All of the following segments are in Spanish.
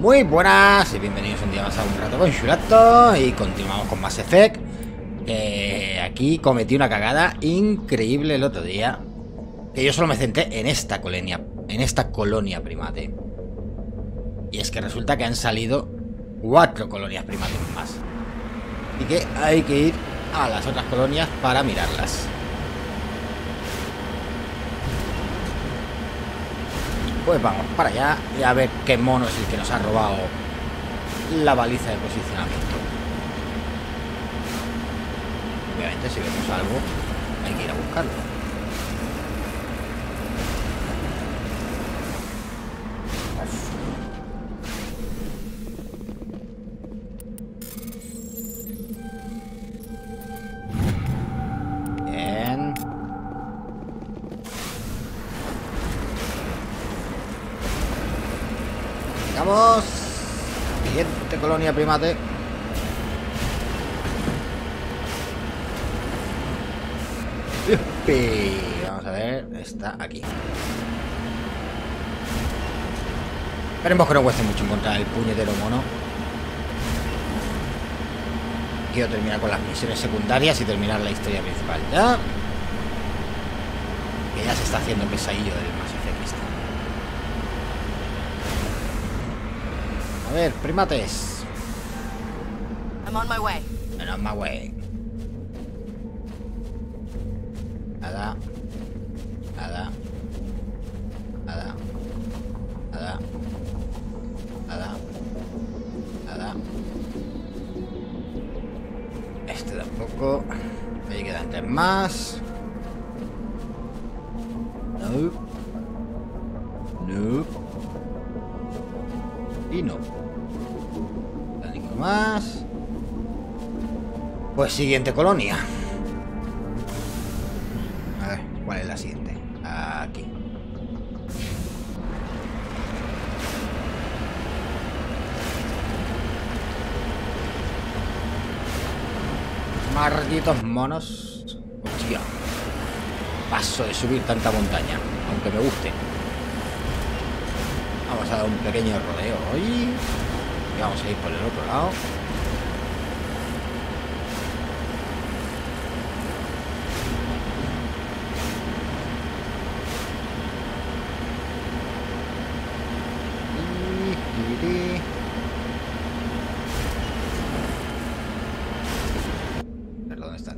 Muy buenas y bienvenidos un día más a Un Rato con Shulato. Y continuamos con Mass Effect. Aquí cometí una cagada increíble el otro día, que yo solo me centré en esta colonia primate. Y es que resulta que han salido 4 colonias primates más, y que hay que ir a las otras colonias para mirarlas. Pues vamos para allá y a ver qué mono es el que nos ha robado la baliza de posicionamiento. Obviamente, si vemos algo, hay que ir a buscarlo. Siguiente colonia primate. Yupi. Vamos a ver, está aquí. Esperemos que no cueste mucho encontrar el puñetero mono. Quiero terminar con las misiones secundarias y terminar la historia principal ya, que ya se está haciendo el pesadillo del Mass Effect. A ver, primates. I'm on my way. Nada. Este tampoco. Ahí quedan 3 más. No. Más. Pues siguiente colonia. A ver, ¿cuál es la siguiente? Aquí. Malditos monos. Hostia. Paso de subir tanta montaña, aunque me guste. Vamos a dar un pequeño rodeo hoy. Vamos a ir por el otro lado. A ver dónde están.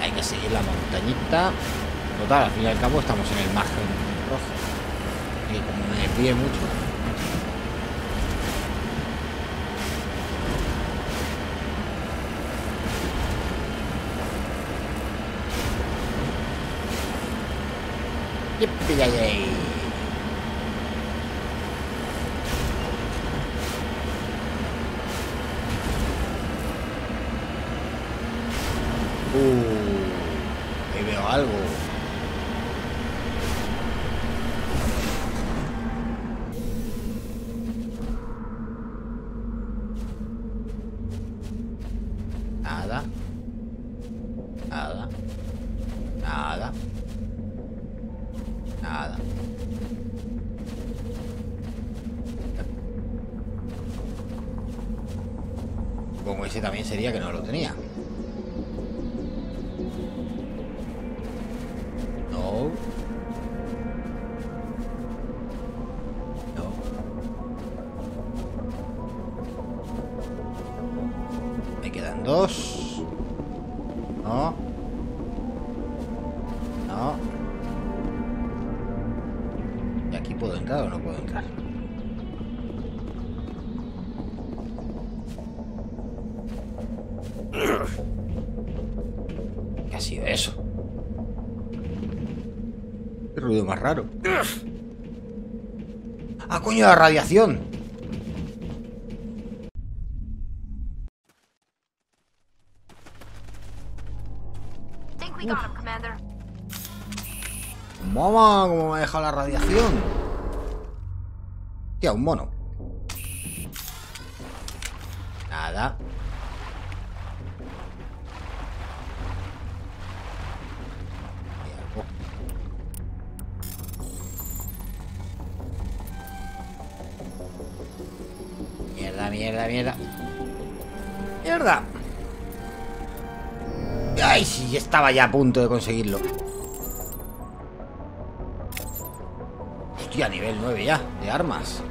Hay que seguir la montañita. Total, al fin y al cabo estamos en el margen rojo. Y como me desvíe mucho. Yippee-yay. Ahí veo algo. Nada. Como ese también sería que no lo tenía. No. Me quedan 2. No. ¿Puedo entrar o no puedo entrar? ¿Qué ha sido eso? Qué ruido más raro. ¡Ah, coño, la radiación! ¡Mamá! ¿Cómo me ha dejado la radiación? Tía, un mono. Nada. Mierda. Ay, sí, estaba ya a punto de conseguirlo. Hostia, nivel 9 ya, de armas.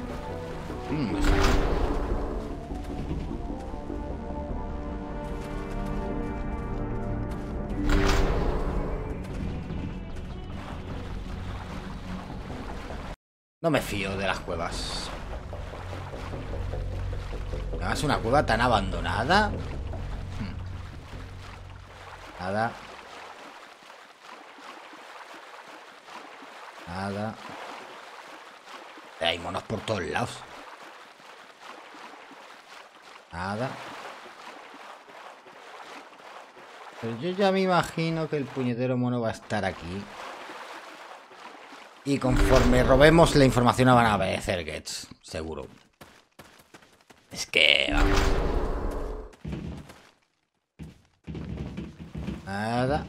No me fío de las cuevas. Además, una cueva tan abandonada. Nada. Nada. Hay monos por todos lados. Nada. Pero yo ya me imagino que el puñetero mono va a estar aquí. Y conforme robemos la información van a aparecer Gets, seguro. Es que... vamos. Nada.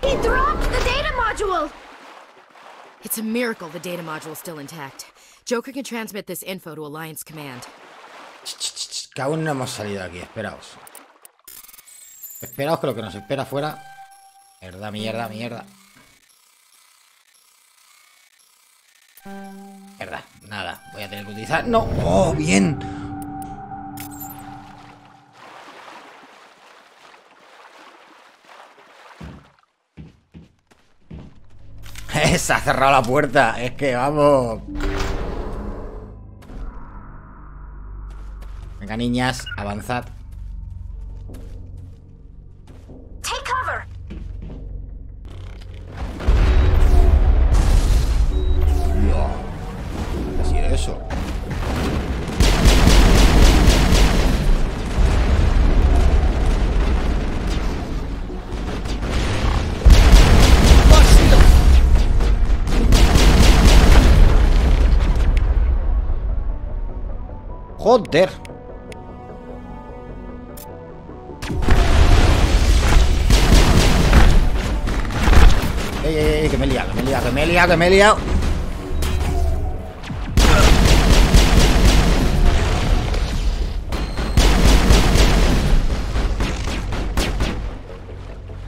He dropped the data module. It's a miracle the data module's still intact. Joker can transmit this info to Alliance Command. Que aún no hemos salido de aquí, esperaos. Esperaos que lo que nos espera afuera. Mierda, mierda, mierda. Mierda, nada. Voy a tener que utilizar. No. Oh, bien. Se ha cerrado la puerta. Es que vamos. Venga, niñas, avanzad. Take cover. No. ¿Qué ha sido eso? Joder. Ey, ey, ey, que me he liado, que me he liado.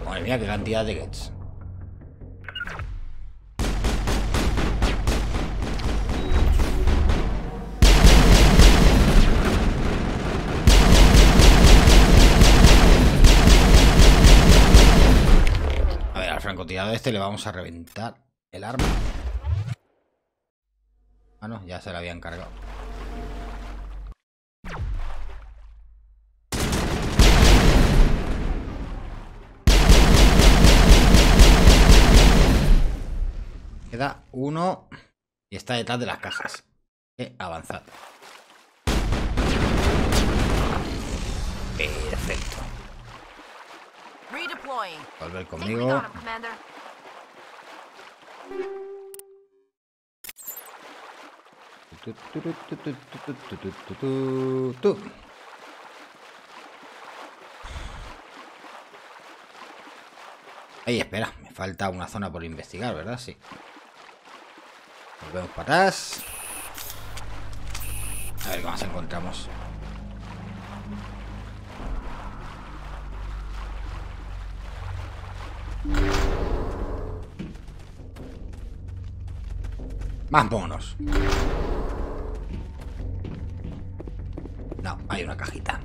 Madre mía, qué cantidad de gets. Francotirador este le vamos a reventar el arma. Ah, no, ya se la habían cargado. Queda uno y está detrás de las cajas. Avanzad. Perfecto. Volver conmigo. Ahí, espera, me falta una zona por investigar, ¿verdad? Sí. Volvemos para atrás. A ver qué más encontramos. Más monos. No, hay una cajita.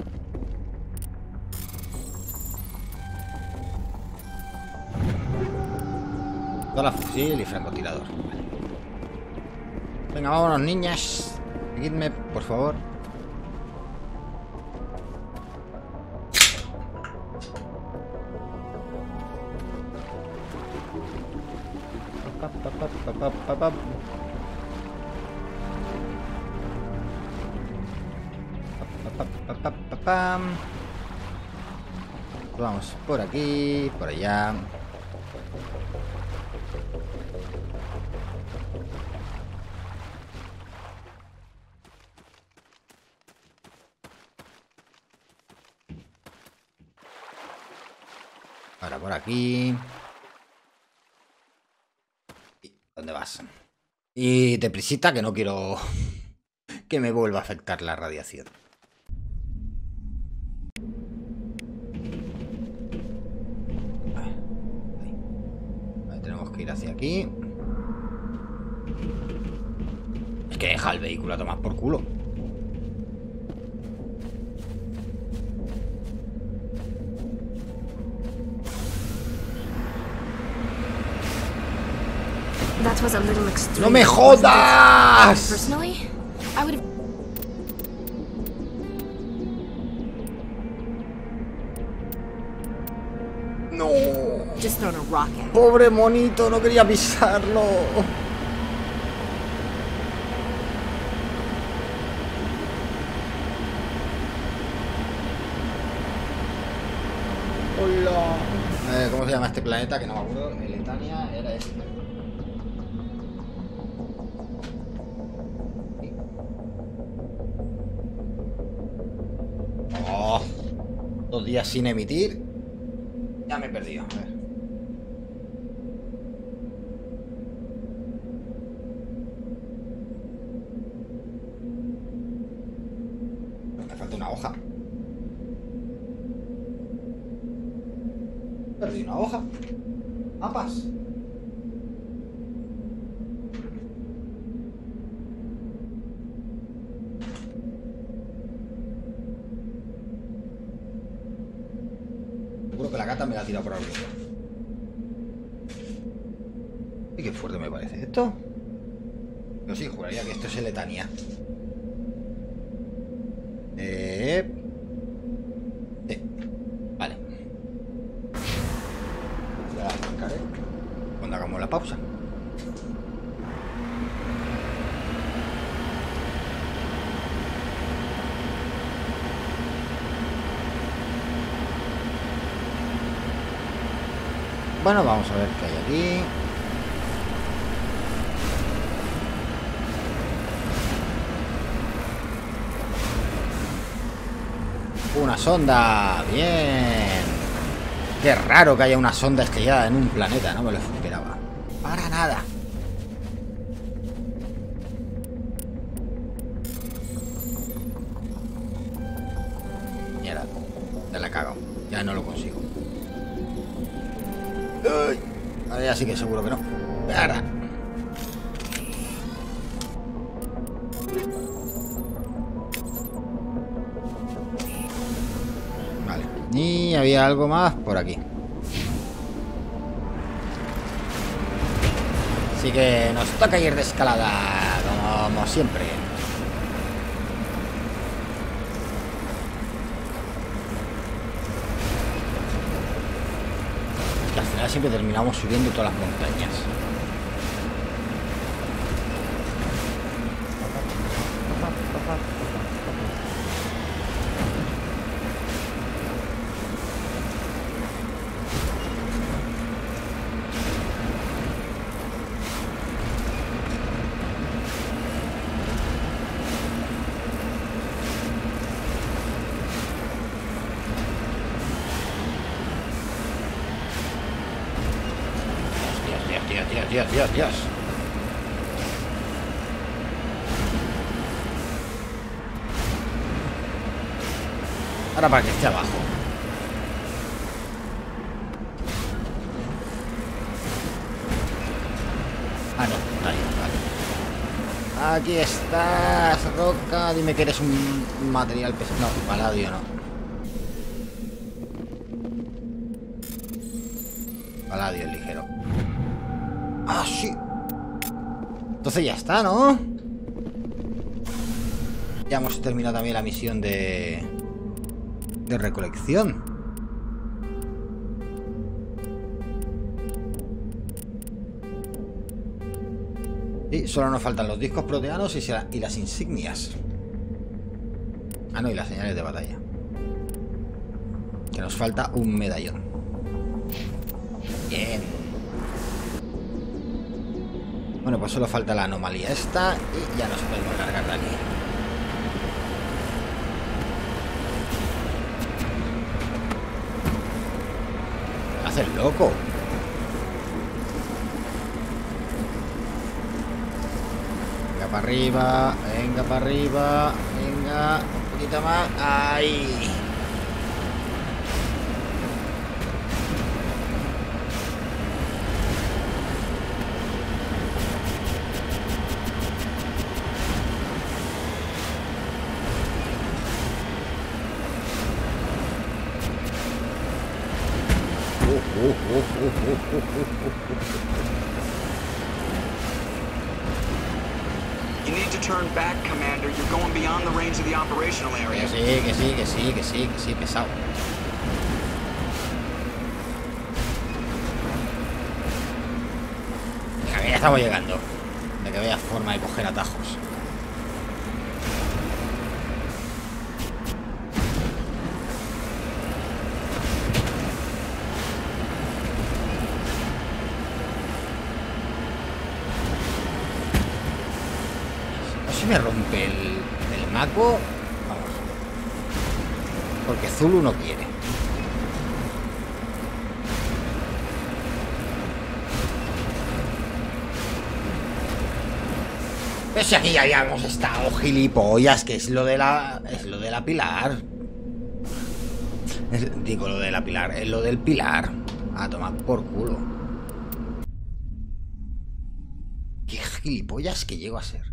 Pistola, fusil y francotirador. Venga, vámonos, niñas. Seguidme, por favor. Vamos por aquí, por allá. Ahora por aquí. ¿Dónde vas? Y te prisita que no quiero que me vuelva a afectar la radiación. que ir hacia aquí. Es que deja el vehículo a tomar por culo. ¡No me jodas! No. Pobre monito, no quería pisarlo. Hola. ¿Cómo se llama este planeta? Que no me acuerdo. Eletania era este. Oh, 2 días sin emitir. Ya me he perdido. A ver. Me falta una hoja. Perdí una hoja. Mapas. Que la gata me la ha tirado por algo. Y qué fuerte me parece esto. Yo sí juraría que esto es Eletania. Vale. Ya la arrancaré cuando hagamos la pausa. Bueno, vamos a ver qué hay aquí. Una sonda, bien. Qué raro que haya una sonda estrellada en un planeta, no me lo esperaba. Para nada. Y ahora, ya la cago, ya no lo consigo. Ahora ya sí que seguro que no. Ahora. Vale. Y había algo más por aquí. Así que nos toca ir de escalada, como siempre. Siempre terminamos subiendo todas las montañas. Dios. Ahora para que esté abajo. Ah, no, ahí, vale. Aquí estás, roca. Dime que eres un material pesado. No, paladio no. Paladio es ligero. Ah, sí. Entonces ya está, ¿no? Ya hemos terminado también la misión de recolección. Y solo nos faltan los discos proteanos y las insignias. Ah, no, y las señales de batalla. Que nos falta un medallón. Bien. Bueno, pues solo falta la anomalía esta y ya nos podemos cargar de aquí. ¿Me haces loco? Venga para arriba, venga para arriba, venga, un poquito más. ¡Ay! You need to turn back, Commander. You're going beyond the range of the operational area. Que sí, pesado. Ya estamos llegando. De que vaya forma de coger atajos. Me rompe el Mako, vamos, porque Zulu no quiere. Pero si aquí ya habíamos estado, gilipollas, que es lo de la pilar. Digo lo de la pilar, es lo del pilar. A tomar por culo. Qué gilipollas que llego a ser.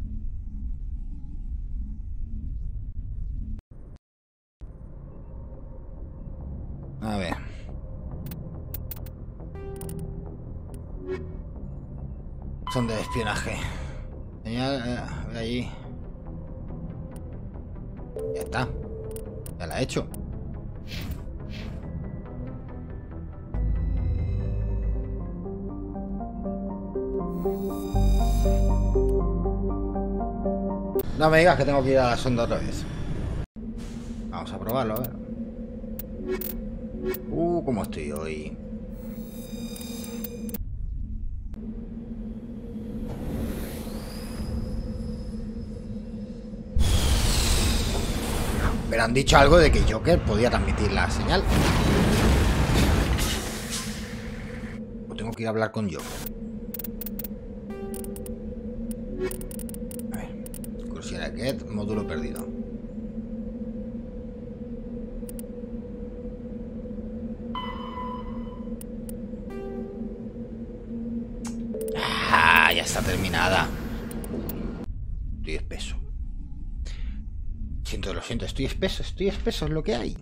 A ver. Son de espionaje. Señal, ve allí. Ya está. Ya la he hecho. No me digas que tengo que ir a la sonda otra vez. Vamos a probarlo, a ver. ¿Cómo estoy hoy? Pero han dicho algo de que Joker podía transmitir la señal. O tengo que ir a hablar con Joker. A ver. Crucial Get, módulo perdido. Está terminada. Estoy espeso. Lo siento, estoy espeso, es lo que hay.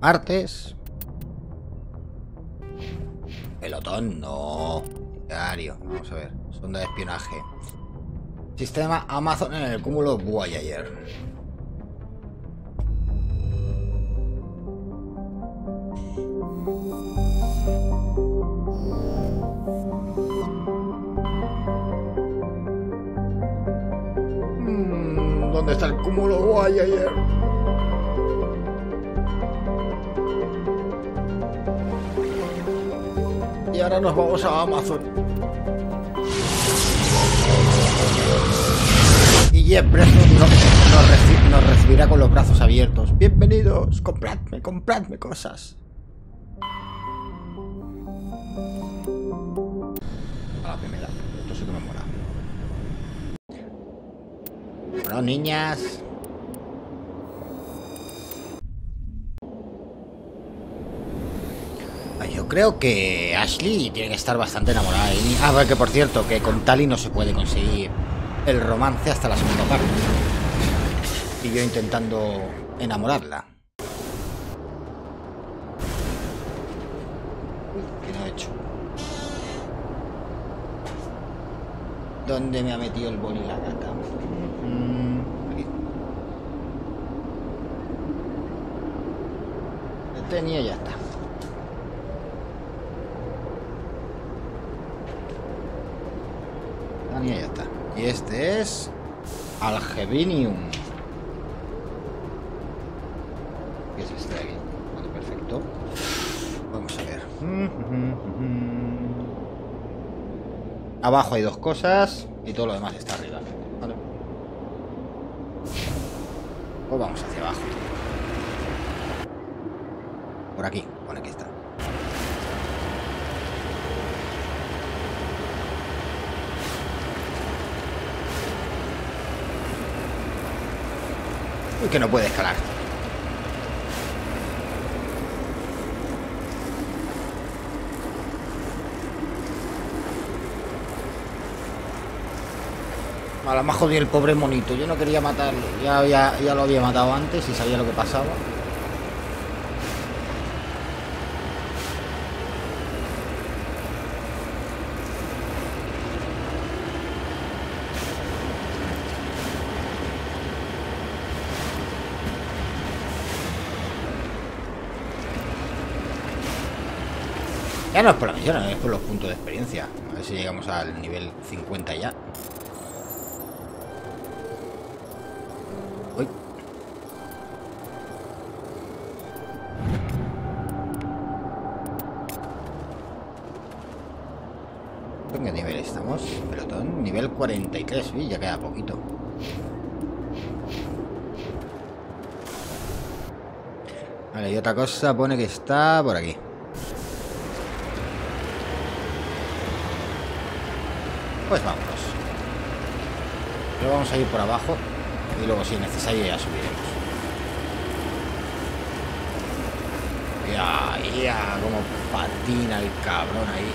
Martes. Pelotón, no. Diario, vamos a ver. Sonda de espionaje. Sistema Amazon en el cúmulo Voyager. ¿Dónde está el cúmulo Voyager? Y ahora nos vamos a Amazon. Y Jeff nos recibirá con los brazos abiertos. Bienvenidos, compradme cosas. A la primera, esto sí que me mola. Bueno, niñas. Yo creo que Ashley tiene que estar bastante enamorada de mí. Ah, porque por cierto, que con Tali no se puede conseguir el romance hasta la segunda parte. Y yo intentando enamorarla. ¿Qué no he hecho? ¿Dónde me ha metido el boli la gata? Aquí. Eletania, ya está. Eletania, ya está. Y este es Algevinium. ¿Qué es este de aquí? Vale, perfecto. Vamos a ver. Abajo hay dos cosas y todo lo demás está arriba. Vale. Pues vamos hacia abajo. Por aquí, bueno, aquí está. Uy, que no puede escalar. A lo más jodido el pobre monito. Yo no quería matarlo. Ya lo había matado antes y sabía lo que pasaba. Ya no es por la misión, es por los puntos de experiencia. A ver si llegamos al nivel 50 ya. Uy. ¿En qué nivel estamos? Pelotón, nivel 43, uy, ya queda poquito. Vale, y otra cosa pone que está por aquí. Pues vámonos. Luego vamos a ir por abajo y luego si es necesario ya subiremos. Ya, ya, como patina el cabrón ahí.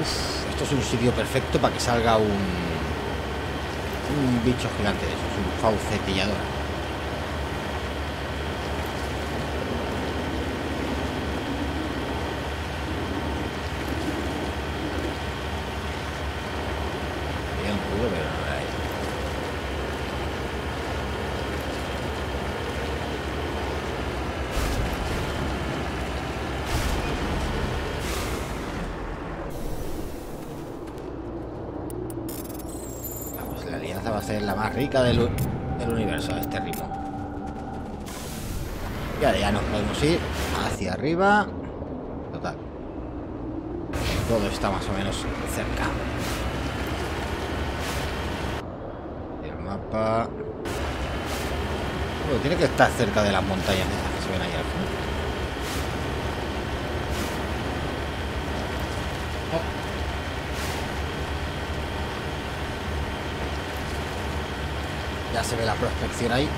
Uf, esto es un sitio perfecto para que salga un bicho gigante de esos, un fauce pillador. Bien pudo, pero no era él. Vamos, la alianza va a ser la más rica del universo a este ritmo. Y ahora ya nos podemos ir hacia arriba. Total. Todo está más o menos cerca. El mapa. Bueno, tiene que estar cerca de las montañas esas que se ven ahí al fondo. Ya se ve la prospección ahí.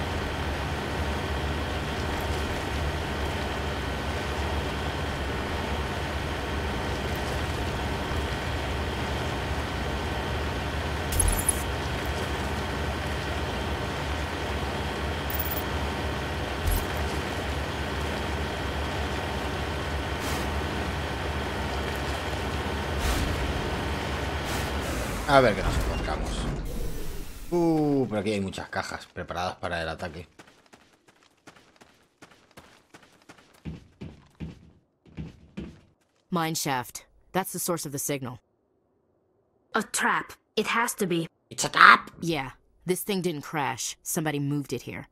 A ver qué nos encontramos. Pero aquí hay muchas cajas preparadas para el ataque. Mine shaft. That's the source of the signal. A trap. It has to be. It's a trap? Yeah. This thing didn't crash. Somebody moved it here.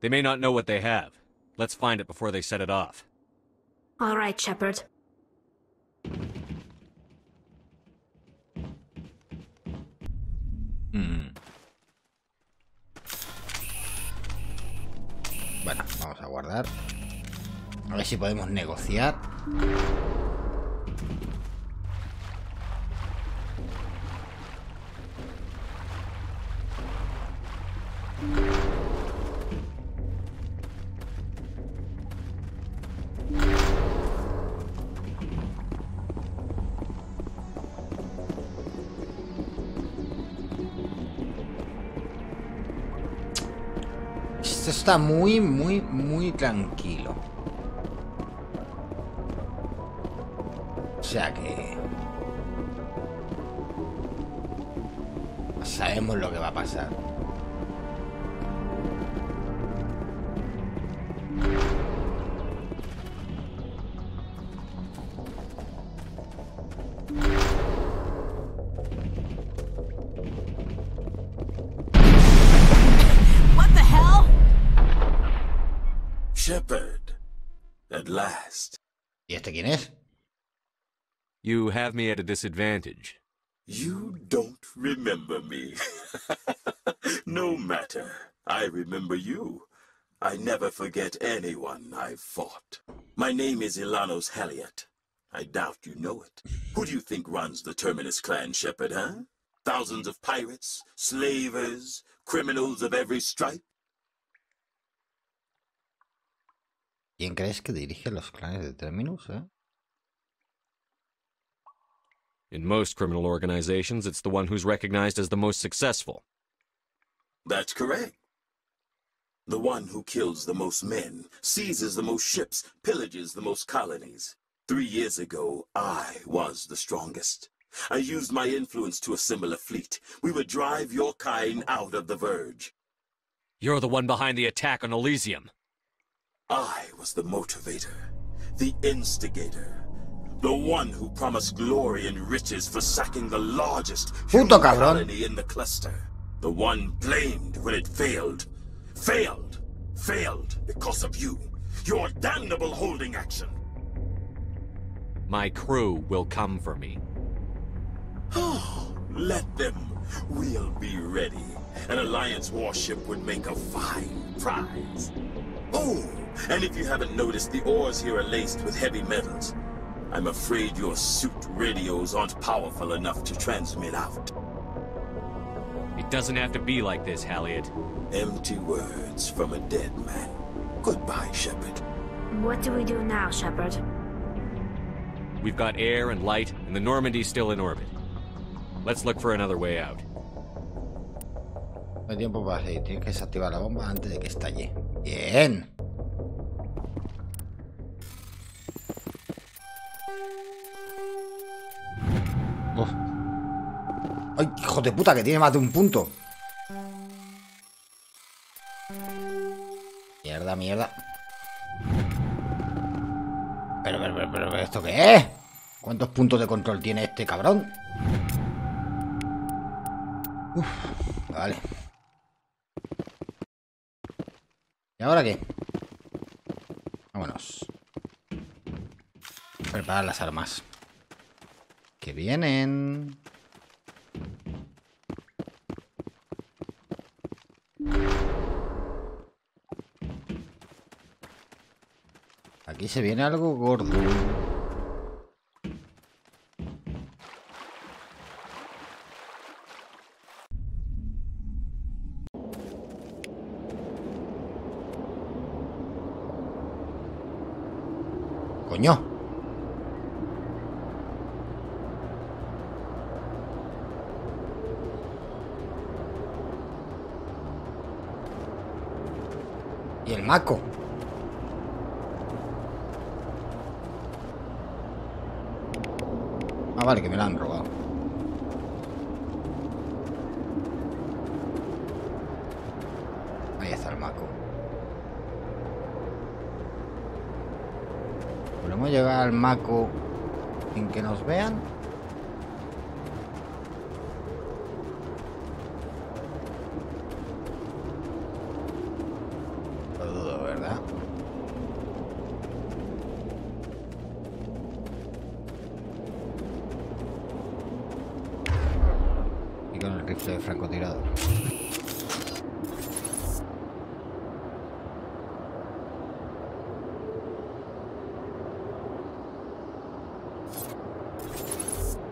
They may not know what they have. Let's find it before they set it off. All right, Shepherd. Bueno, vamos a guardar. A ver si podemos negociar. Está muy, muy, muy tranquilo. O sea que sabemos lo que va a pasar. ¿Y este quién es? You have me at a disadvantage. You don't remember me. No matter. I remember you. I never forget anyone I've fought. My name is Elanos Haliat. I doubt you know it. Who do you think runs the Terminus clan, Shepherd, huh? Thousands of pirates, slavers, criminals of every stripe. ¿Quién crees que dirige los clanes de Terminus, eh? In most criminal organizations, it's the one who's recognized as the most successful. That's correct. The one who kills the most men, seizes the most ships, pillages the most colonies. 3 years ago, I was the strongest. I used my influence to assemble a fleet. We would drive your kind out of the verge. You're the one behind the attack on Elysium. I was the motivator, the instigator, the one who promised glory and riches for sacking the largest human colony in the cluster. The one blamed when it failed. Failed because of you, your damnable holding action. My crew will come for me. Oh, let them. We'll be ready. An Alliance warship would make a fine prize. Oh, and if you haven't noticed, the ores here are laced with heavy metals. I'm afraid your suit radios aren't powerful enough to transmit out. It doesn't have to be like this, Haliat. Empty words from a dead man. Goodbye, Shepherd. What do we do now, Shepherd? We've got air and light, and the Normandy's still in orbit. Let's look for another way out. No hay tiempo para seguir. Tienes que desactivar la bomba antes de que estalle. Bien. Oh. Ay, hijo de puta, que tiene más de un punto. Mierda. Pero, ¿esto qué es? ¿Cuántos puntos de control tiene este cabrón? Uf, vale. ¿Y ahora qué? Vámonos. Preparar las armas. Que vienen. Aquí se viene algo gordo. Coño. Y el Mako. Ah, vale, que me la han robado. Ahí está el Mako. ¿Podemos llegar al Mako sin que nos vean? Lo dudo, ¿verdad? De francotirador.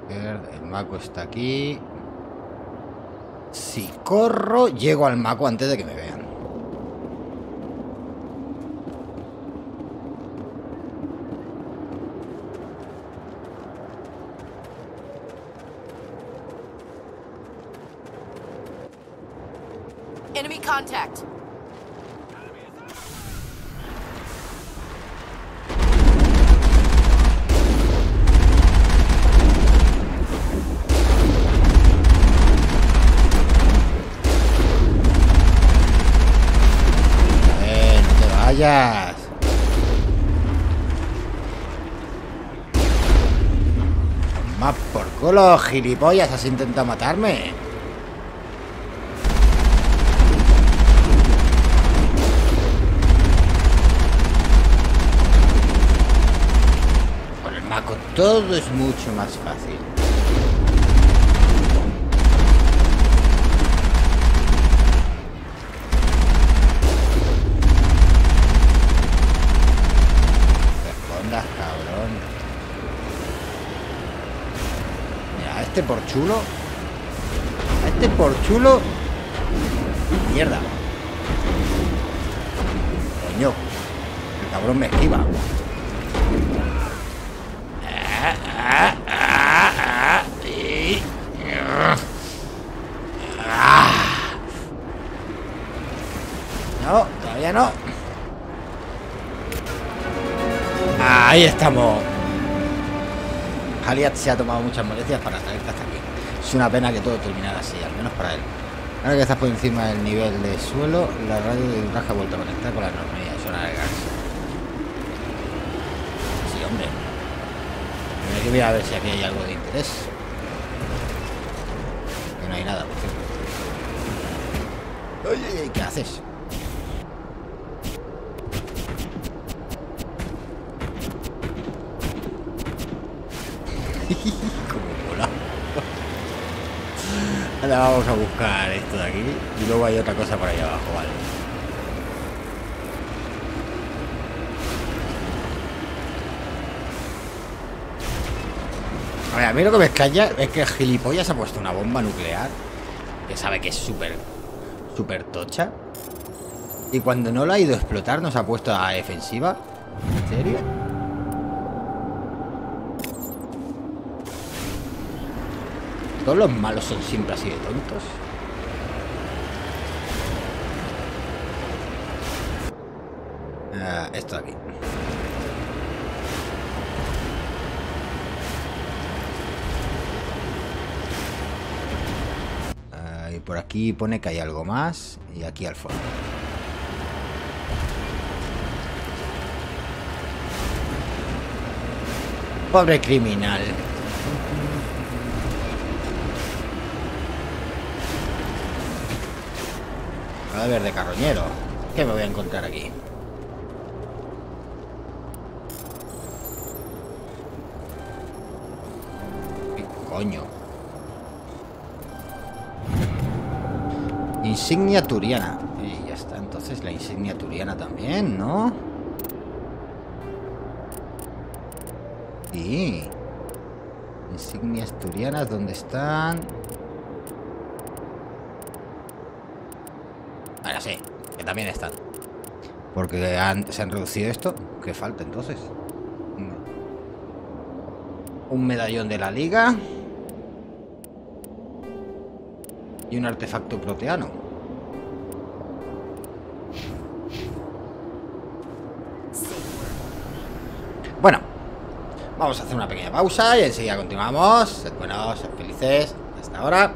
El Mako está aquí. Si corro, llego al Mako antes de que me vean. Enemy contact. ¡Ven, te vayas! Más por culo, gilipollas, has intentado matarme. Todo es mucho más fácil. Respondas, cabrón. Mira, a este por chulo. A este por chulo. Mierda. Coño. El cabrón me esquiva. no. Ahí estamos. Haliat se ha tomado muchas molestias para traerte hasta aquí. Es una pena que todo terminara así, al menos para él. Ahora que estás por encima del nivel de suelo, la radio de ultraje ha vuelto a conectar con la normalidad. Eso no es legal. Sí, hombre. Hay que mirar a ver si aquí hay algo de interés. Que no hay nada, por cierto. Oye, ¿qué haces? Como mola. Ahora vamos a buscar esto de aquí y luego hay otra cosa por ahí abajo, vale. A ver, a mí lo que me extraña es que el gilipollas ha puesto una bomba nuclear que sabe que es súper tocha, y cuando no la ha ido a explotar nos ha puesto a defensiva. ¿En serio? Todos los malos son siempre así de tontos. Esto de aquí. Por aquí pone que hay algo más. Y aquí al fondo. Pobre criminal. A ver, de carroñero. ¿Qué me voy a encontrar aquí? ¿Qué coño? Insignia turiana. Y ya está, entonces la insignia turiana también, ¿no? Sí. Insignias turianas, ¿dónde están? Ahora sí, que también están. Porque se han reducido esto. ¿Qué falta entonces? Un medallón de la liga. Y un artefacto proteano. Bueno, vamos a hacer una pequeña pausa y enseguida continuamos. Sed buenos, sed felices. Hasta ahora.